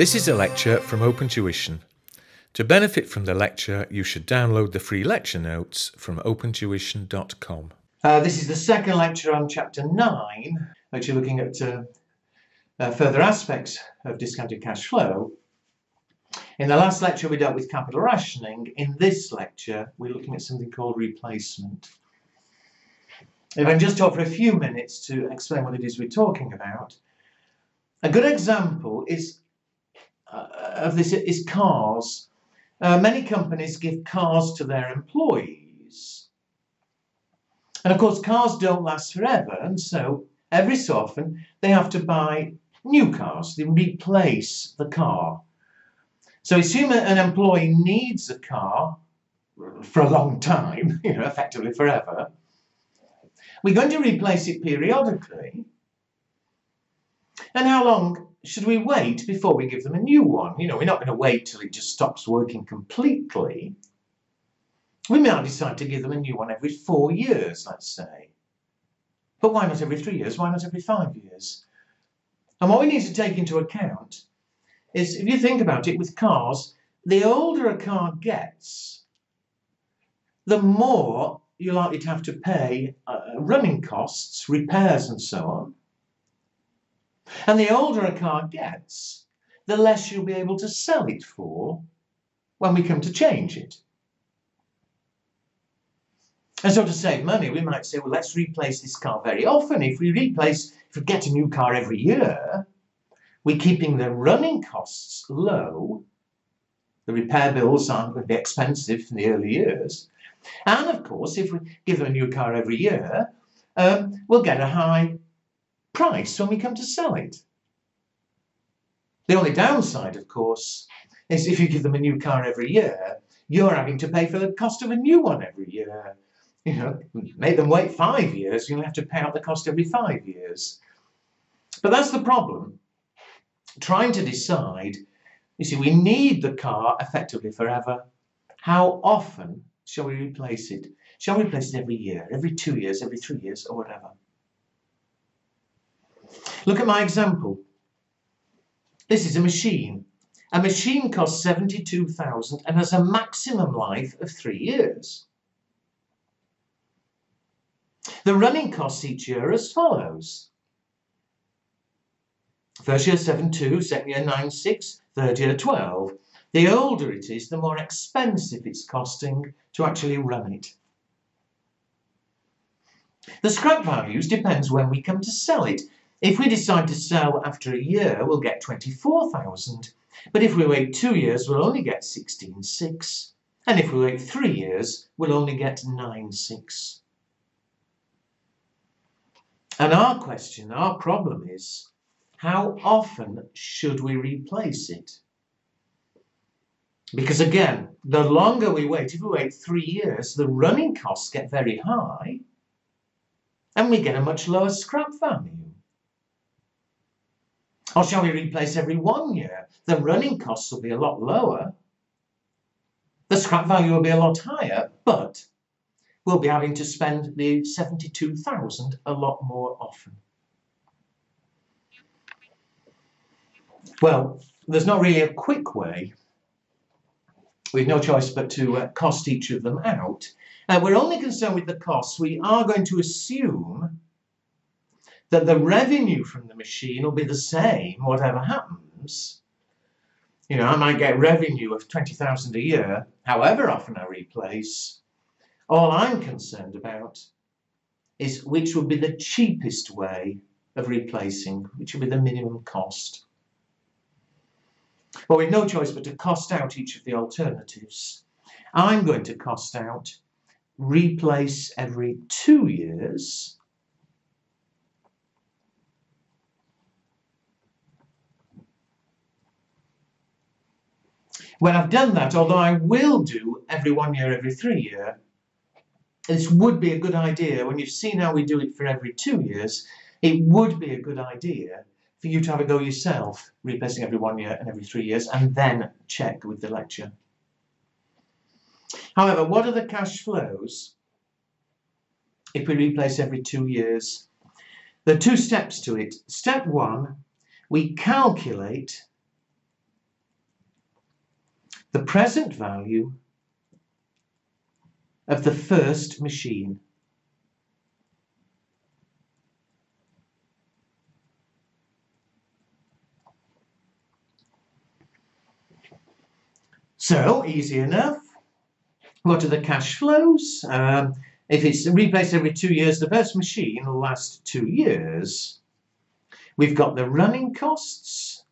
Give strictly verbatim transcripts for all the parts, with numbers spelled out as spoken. This is a lecture from Open Tuition. To benefit from the lecture, you should download the free lecture notes from open tuition dot com. Uh, this is the second lecture on Chapter nine, actually looking at uh, uh, further aspects of discounted cash flow. In the last lecture we dealt with capital rationing. In this lecture we're looking at something called replacement. If I can just talk for a few minutes to explain what it is we're talking about. A good example is uh, of this is cars. Uh, many companies give cars to their employees. And of course cars don't last forever, and so every so often they have to buy new cars. They replace the car. So assume an employee needs a car for a long time, you know, effectively forever. We're going to replace it periodically. And how long should we wait before we give them a new one? You know, we're not going to wait till it just stops working completely. We might decide to give them a new one every four years, let's say. But why not every three years? Why not every five years? And what we need to take into account is, if you think about it, with cars, the older a car gets, the more you're likely to have to pay uh, running costs, repairs and so on. And the older a car gets, the less you'll be able to sell it for when we come to change it. And so to save money, we might say, well, let's replace this car very often. If we replace, if we get a new car every year, we're keeping the running costs low. The repair bills aren't going to be expensive in the early years. And of course, if we give them a new car every year, um, we'll get a high price when we come to sell it. The only downside, of course, is if you give them a new car every year, you're having to pay for the cost of a new one every year. You know, make them wait five years, you'll have to pay out the cost every five years. But that's the problem. Trying to decide, you see, we need the car effectively forever. How often shall we replace it? Shall we replace it every year, every two years, every three years, or whatever? Look at my example. This is a machine. A machine costs seventy-two thousand dollars and has a maximum life of three years. The running costs each year are as follows. First year seven point two, second year nine point six, third year twelve. The older it is, the more expensive it's costing to actually run it. The scrap values depends when we come to sell it. If we decide to sell after a year, we'll get twenty-four thousand. But if we wait two years, we'll only get sixteen thousand six hundred. And if we wait three years, we'll only get nine thousand six hundred. And our question, our problem is, how often should we replace it? Because again, the longer we wait, if we wait three years, the running costs get very high and we get a much lower scrap value. Or shall we replace every one year? The running costs will be a lot lower. The scrap value will be a lot higher, but we'll be having to spend the seventy-two thousand dollars a lot more often. Well, there's not really a quick way. We've no choice but to uh, cost each of them out. Uh, we're only concerned with the costs. We are going to assume that the revenue from the machine will be the same, whatever happens. You know, I might get revenue of twenty thousand dollars a year, however often I replace. All I'm concerned about is which would be the cheapest way of replacing, which would be the minimum cost. Well, we've no choice but to cost out each of the alternatives. I'm going to cost out, replace every two years. When I've done that, although I will do every one year, every three year, this would be a good idea. When you've seen how we do it for every two years, it would be a good idea for you to have a go yourself, replacing every one year and every three years, and then check with the lecture. However, what are the cash flows if we replace every two years? There are two steps to it. Step one, we calculate the present value of the first machine. So, easy enough. What are the cash flows? Um, if it's replaced every two years, the first machine will last two years. We've got the running costs.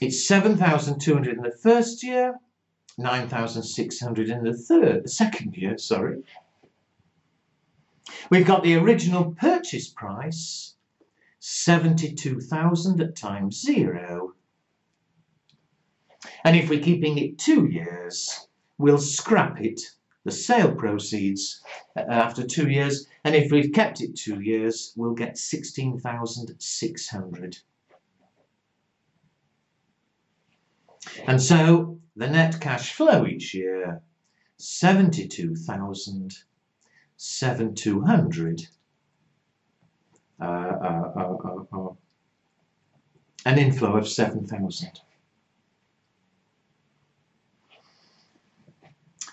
It's seven thousand two hundred in the first year, nine thousand six hundred in the third, second year, sorry. We've got the original purchase price, seventy-two thousand at time zero. And if we're keeping it two years, we'll scrap it, the sale proceeds, after two years. And if we've kept it two years, we'll get sixteen thousand six hundred. And so the net cash flow each year, seventy-two thousand seven hundred. Uh, uh, uh, uh, uh, an inflow of seven thousand.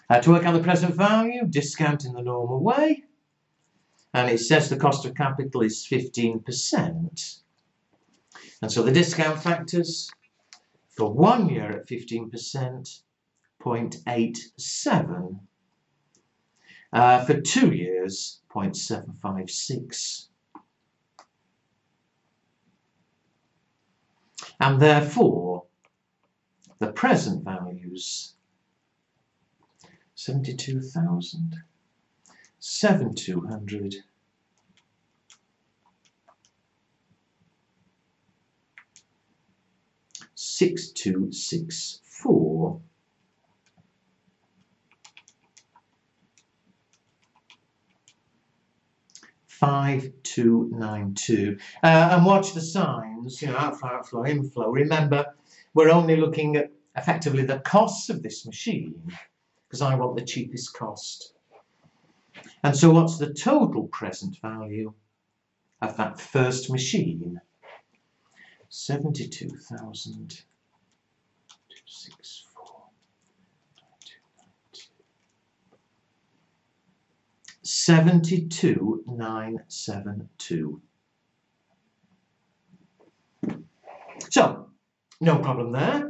Uh, to work out the present value, discount in the normal way, and it says the cost of capital is fifteen percent. And so the discount factors for one year at fifteen percent, zero point eight seven. Uh, for two years, zero point seven five six. And therefore, the present values seventy-two thousand, seventy-two hundred, sixty-two sixty-four, fifty-two ninety-two. Uh, and watch the signs, you know, outflow, outflow, inflow. Remember, we're only looking at effectively the costs of this machine, because I want the cheapest cost. And so what's the total present value of that first machine? seventy-two thousand two hundred sixty-four. seventy-two thousand nine hundred seventy-two. So, no problem there.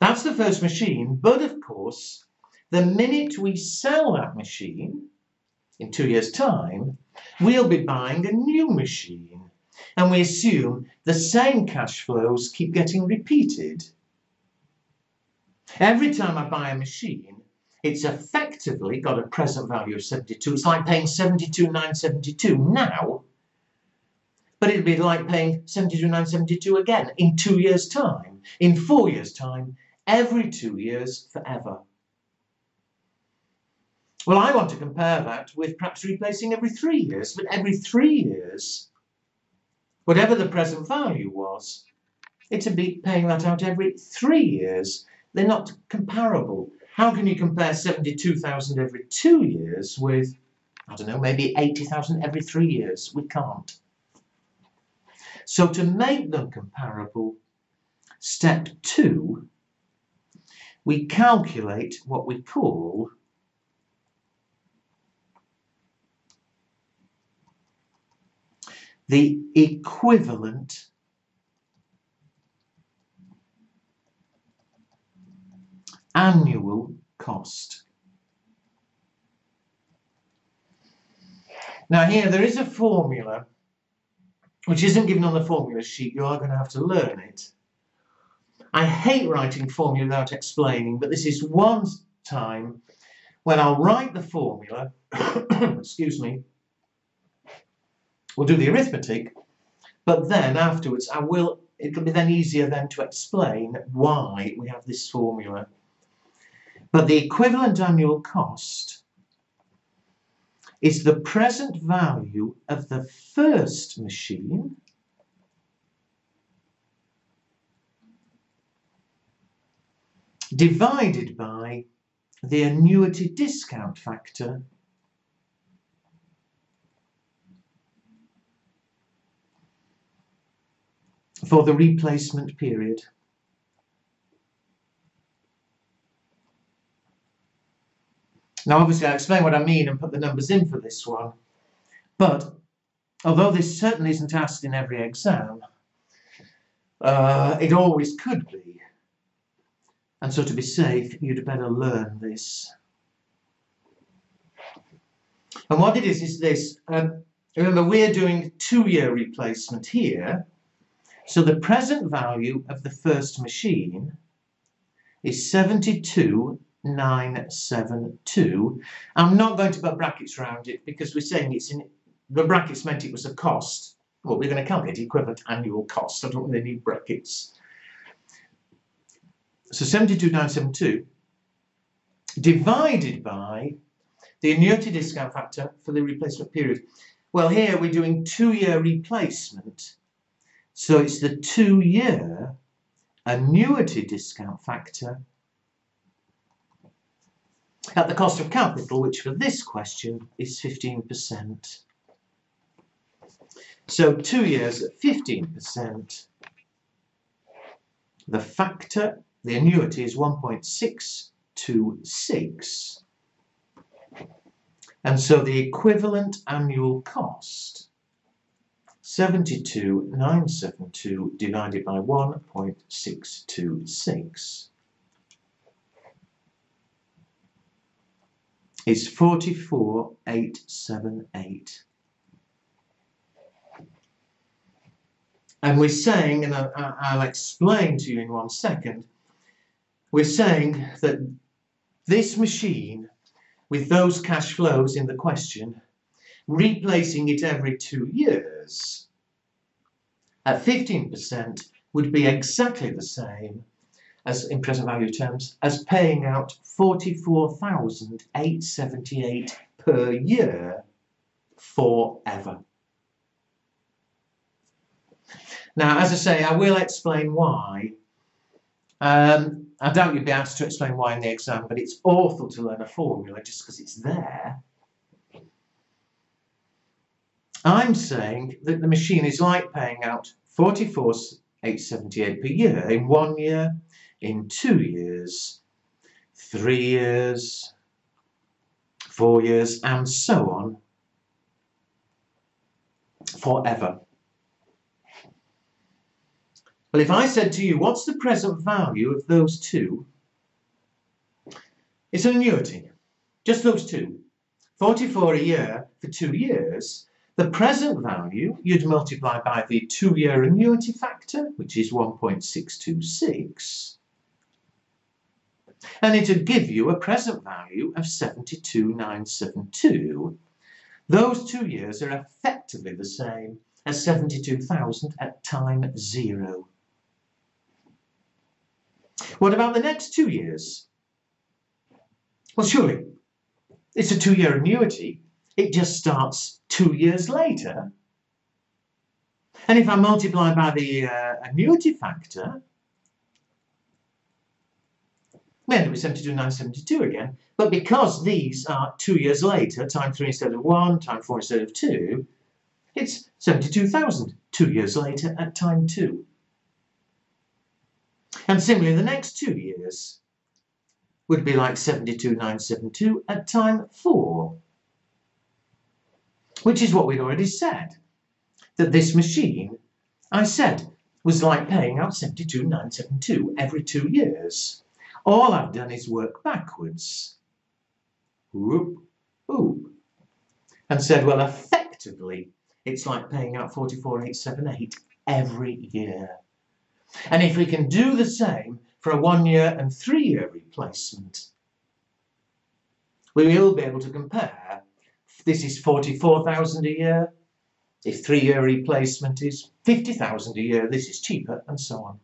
That's the first machine, but of course, the minute we sell that machine, in two years' time, we'll be buying a new machine, and we assume the same cash flows keep getting repeated. Every time I buy a machine, it's effectively got a present value of seventy-two. It's like paying seventy-two thousand nine hundred seventy-two now, but it'd be like paying seventy-two thousand nine hundred seventy-two again in two years' time, in four years' time, every two years forever. Well, I want to compare that with perhaps replacing every three years, but every three years, whatever the present value was, it's a bit paying that out every three years. They're not comparable. How can you compare seventy-two thousand every two years with, I don't know, maybe eighty thousand every three years? We can't. So to make them comparable, step two, we calculate what we call the equivalent annual cost. Now here there is a formula which isn't given on the formula sheet. You are going to have to learn it. I hate writing formula without explaining, but this is one time when I'll write the formula, excuse me, we'll do the arithmetic, but then afterwards I will, it'll be then easier then to explain why we have this formula. But the equivalent annual cost is the present value of the first machine divided by the annuity discount factor for the replacement period. Now obviously I'll explain what I mean and put the numbers in for this one, but although this certainly isn't asked in every exam, uh, it always could be, and so to be safe you'd better learn this. And what it is is this, um, remember we're doing two-year replacement here, so the present value of the first machine is seventy-two thousand nine hundred seventy-two. I'm not going to put brackets around it because we're saying it's in the brackets meant it was a cost. Well, we're going to calculate the equivalent annual cost. I don't really need brackets. So seventy-two thousand nine hundred seventy-two divided by the annuity discount factor for the replacement period. Well, here we're doing two-year replacement, so it's the two-year annuity discount factor at the cost of capital, which for this question is fifteen percent. So two years at fifteen percent, the factor, the annuity is one point six two six, and so the equivalent annual cost, seventy-two thousand nine hundred seventy-two divided by one point six two six. Is forty-four thousand eight hundred seventy-eight. And we're saying, and I'll explain to you in one second, we're saying that this machine, with those cash flows in the question, replacing it every two years at fifteen percent would be exactly the same as in present value terms, as paying out forty-four thousand eight hundred seventy-eight per year forever. Now, as I say, I will explain why. Um, I doubt you'd be asked to explain why in the exam, but it's awful to learn a formula just because it's there. I'm saying that the machine is like paying out forty-four thousand eight hundred seventy-eight per year in one year, in two years, three years, four years, and so on, forever. Well, if I said to you, what's the present value of those two? It's an annuity, just those two. forty-four a year for two years. The present value you'd multiply by the two-year annuity factor, which is one point six two six. And it'd give you a present value of seventy-two thousand nine hundred seventy-two. Those two years are effectively the same as seventy-two thousand at time zero. What about the next two years? Well, surely it's a two-year annuity. It just starts two years later. And if I multiply by the uh, annuity factor, we end up with seventy-two thousand nine hundred seventy-two again, but because these are two years later, time three instead of one, time four instead of two, it's seventy-two thousand two years later at time two. And similarly, the next two years would be like seventy-two thousand nine hundred seventy-two at time four. Which is what we'd already said, that this machine, I said, was like paying out seventy-two thousand nine hundred seventy-two every two years. All I've done is work backwards, whoop, whoop, and said, well, effectively, it's like paying out forty-four thousand eight hundred seventy-eight every year. And if we can do the same for a one-year and three-year replacement, we will be able to compare. This is forty-four thousand a year. If three-year replacement is fifty thousand a year, this is cheaper, and so on.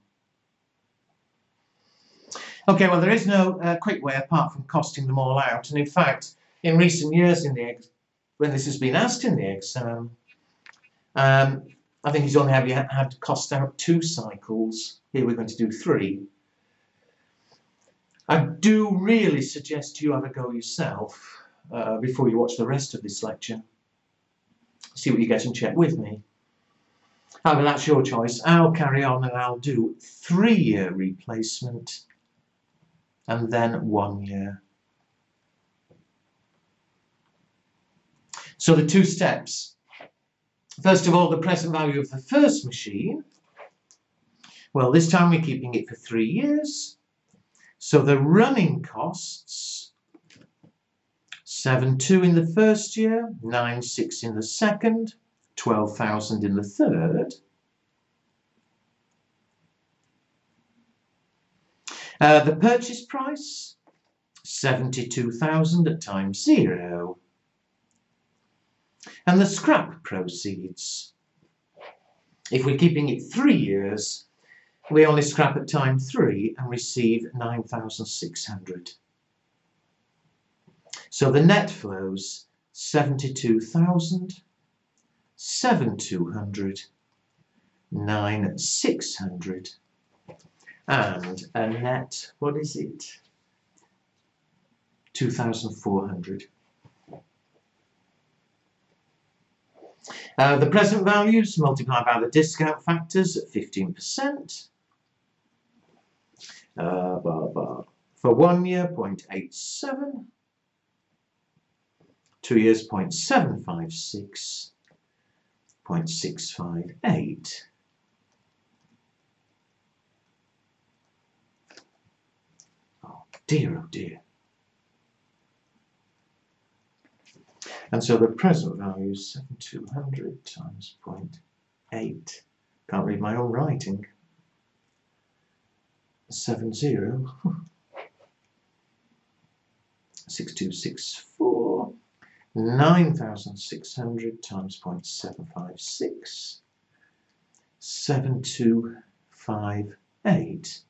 Okay, well, there is no uh, quick way apart from costing them all out. And in fact, in recent years, in the ex when this has been asked in the exam, um, I think he's only had, had cost out two cycles. Here we're going to do three. I do really suggest you have a go yourself. Uh, before you watch the rest of this lecture, see what you get and check with me. I mean, that's your choice. I'll carry on and I'll do three-year replacement and then one year. So the two steps. First of all, the present value of the first machine. Well, this time we're keeping it for three years. So the running costs, seven thousand two hundred in the first year, nine thousand six hundred in the second, twelve thousand in the third. Uh, the purchase price, seventy-two thousand at time zero. And the scrap proceeds. If we're keeping it three years, we only scrap at time three and receive nine thousand six hundred. So the net flows seventy-two thousand, seventy-two hundred, ninety-six hundred, and a net, what is it? two thousand four hundred. Uh, the present values multiplied by the discount factors at fifteen percent. Uh, blah, blah. For one year, zero point eight seven. Two years, zero point seven five six. zero point six five eight. Oh dear, oh dear. And so the present value is seventy-two hundred times zero point eight. Can't read my own writing. seven zero. six two six four. nine thousand six hundred times zero point seven five six. seven two five eight.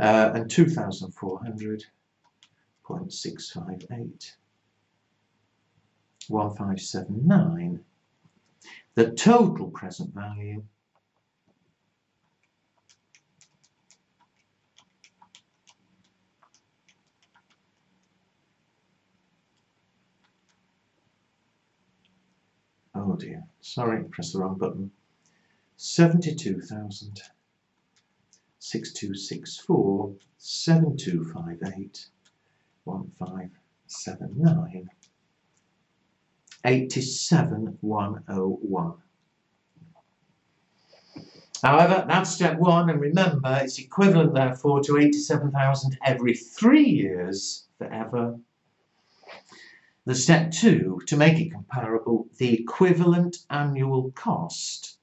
Uh, and two thousand four hundred. zero point six five eight. one five seven nine. The total present value oh dear, sorry, press the wrong button. seventy-two thousand, six two six four, seven two five eight, one five seven nine. eight seven one oh one. However, that's step one, and remember it's equivalent therefore to eighty-seven thousand every three years forever. The step two, to make it comparable, the equivalent annual cost.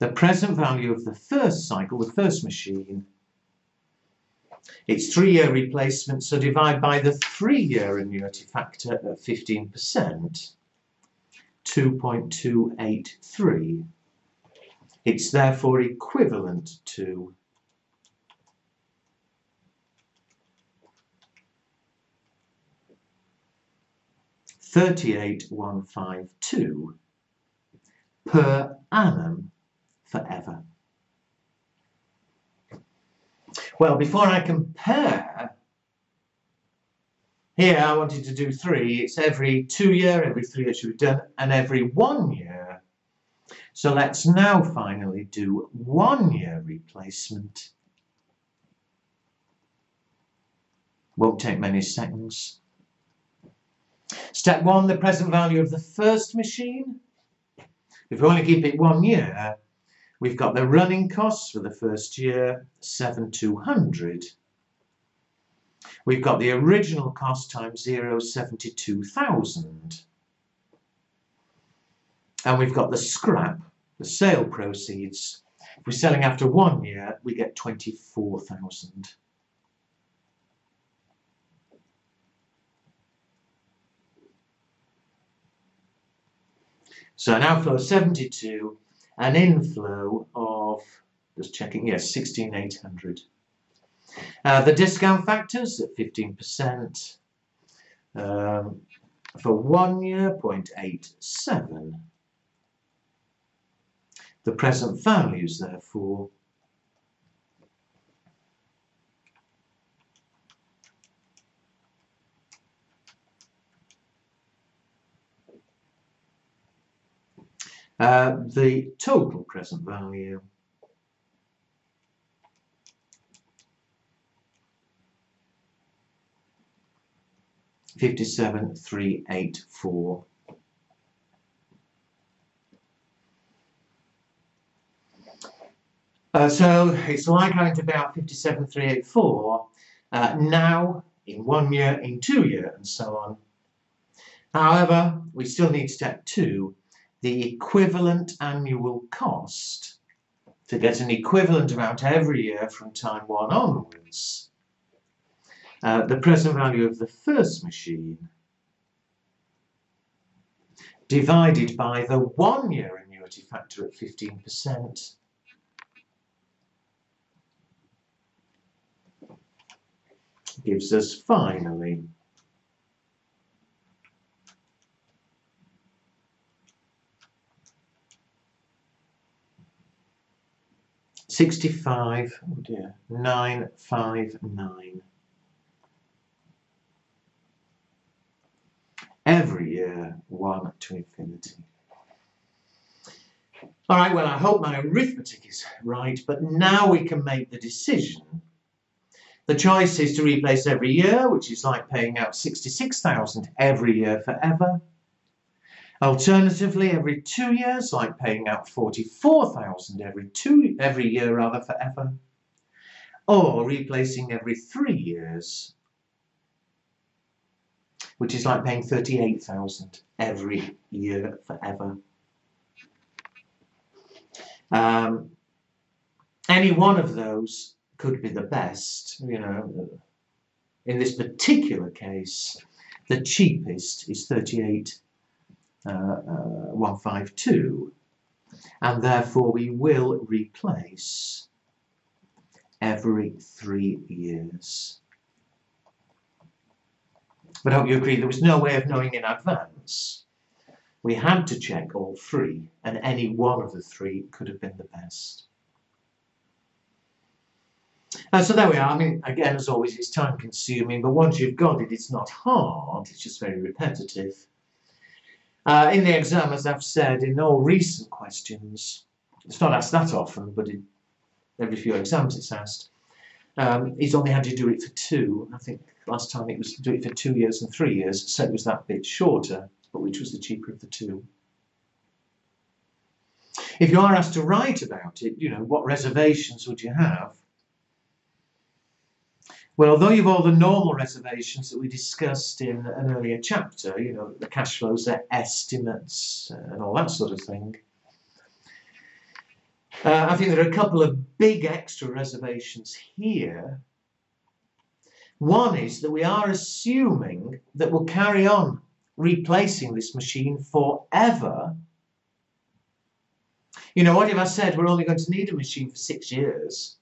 The present value of the first cycle, the first machine. It's three-year replacement, so divide by the three-year annuity factor at fifteen percent, two point two eight three. It's therefore equivalent to thirty-eight thousand one hundred fifty-two per annum forever. Well, before I compare, here I wanted to do three. It's every two year, every three years you've done, and every one year. So let's now finally do one year replacement. Won't take many seconds. Step one, the present value of the first machine. If we only keep it one year, we've got the running costs for the first year, seven thousand two hundred. We've got the original cost times zero, seventy-two thousand. And we've got the scrap, the sale proceeds. If we're selling after one year, we get twenty-four thousand. So an outflow of seventy-two. An inflow of, just checking, yes, sixteen thousand eight hundred. Uh, the discount factors at fifteen percent. Um, for one year, zero point eight seven. The present values, therefore, uh, the total present value fifty-seven thousand three hundred eighty-four. Uh, so it's like going to about fifty-seven thousand three hundred eighty-four uh, now, in one year, in two years, and so on. However, we still need step two, the equivalent annual cost, to get an equivalent amount every year from time one onwards. Uh, the present value of the first machine divided by the one-year annuity factor at fifteen percent. Gives us finally sixty-five, oh dear, nine five nine every year, one to infinity. All right, well, I hope my arithmetic is right, but now we can make the decision. The choice is to replace every year, which is like paying out sixty-six thousand every year forever. Alternatively, every two years, like paying out forty-four thousand every two every year rather forever. Or replacing every three years, which is like paying thirty-eight thousand every year forever. Um, any one of those could be the best, you know. In this particular case, the cheapest is thirty-eight thousand one hundred fifty-two, and therefore we will replace every three years. But I hope you agree there was no way of knowing in advance. We had to check all three, and any one of the three could have been the best. Uh, so there we are. I mean, again, as always, it's time consuming, but once you've got it, it's not hard, it's just very repetitive. Uh, in the exam, as I've said, in all recent questions, it's not asked that often, but in every few exams it's asked, um, it's only had you do it for two. I think last time it was do it for two years and three years, so it was that bit shorter, but which was the cheaper of the two. If you are asked to write about it, you know, what reservations would you have? Well, although you've all the normal reservations that we discussed in an earlier chapter, you know, the cash flows, their estimates and all that sort of thing, uh, I think there are a couple of big extra reservations here. One is that we are assuming that we'll carry on replacing this machine forever. You know, what if I said we're only going to need a machine for six years?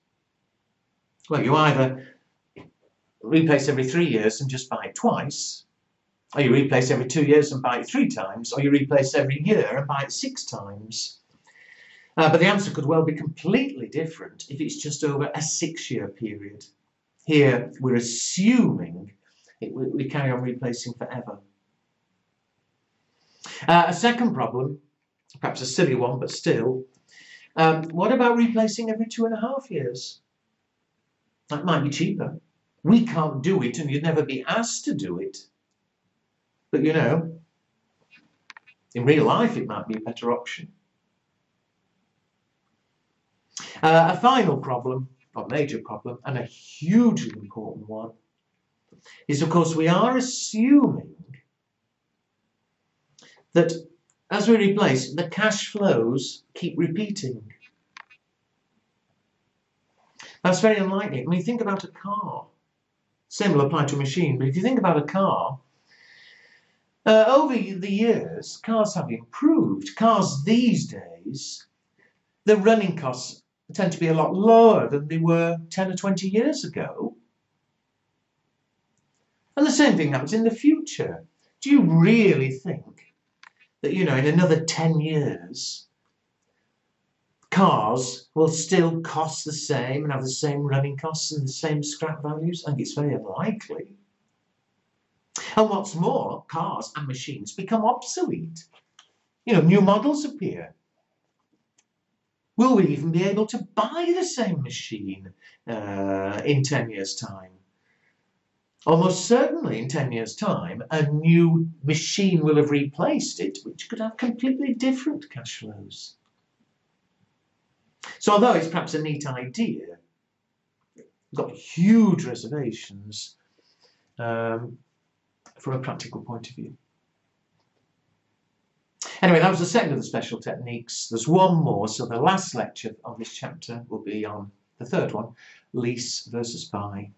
Well, you either replace every three years and just buy it twice, or you replace every two years and buy it three times, or you replace every year and buy it six times. Uh, but the answer could well be completely different if it's just over a six-year period. Here we're assuming it, we carry on replacing forever. Uh, a second problem, perhaps a silly one, but still, um, what about replacing every two and a half years? That might be cheaper. We can't do it, and you'd never be asked to do it. But, you know, in real life it might be a better option. Uh, a final problem, or major problem, and a hugely important one, is, of course, we are assuming that as we replace, the cash flows keep repeating. That's very unlikely. I mean, think about a car. Same will apply to a machine, but if you think about a car, uh, over the years, cars have improved. Cars these days, the running costs tend to be a lot lower than they were ten or twenty years ago. And the same thing happens in the future. Do you really think that, you know, in another ten years, cars will still cost the same and have the same running costs and the same scrap values? I think it's very unlikely. And what's more, cars and machines become obsolete. You know, new models appear. Will we even be able to buy the same machine uh, in ten years' time? Almost certainly in ten years' time, a new machine will have replaced it, which could have completely different cash flows. So although it's perhaps a neat idea, I've got huge reservations um, from a practical point of view. Anyway, that was the second of the special techniques. There's one more, so the last lecture on this chapter will be on the third one, lease versus buy.